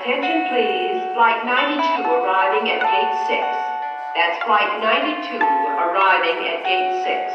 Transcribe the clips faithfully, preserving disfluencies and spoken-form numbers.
Attention please, flight ninety-two arriving at gate six. That's flight ninety-two arriving at gate six.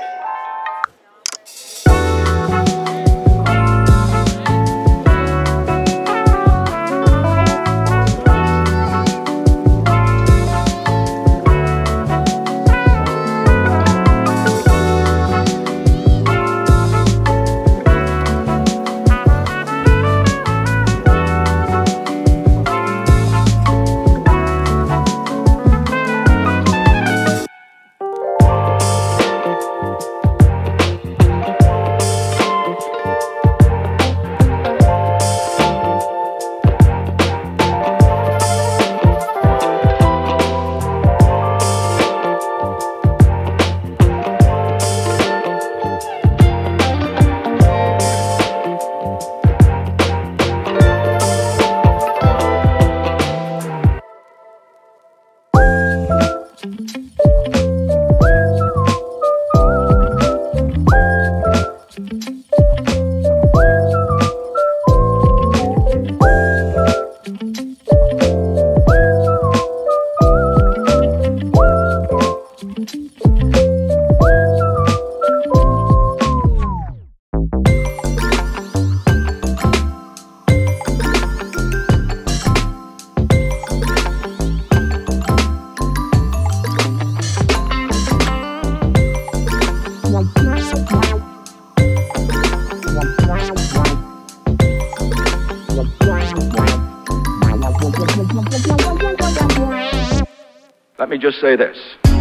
Let me just say this.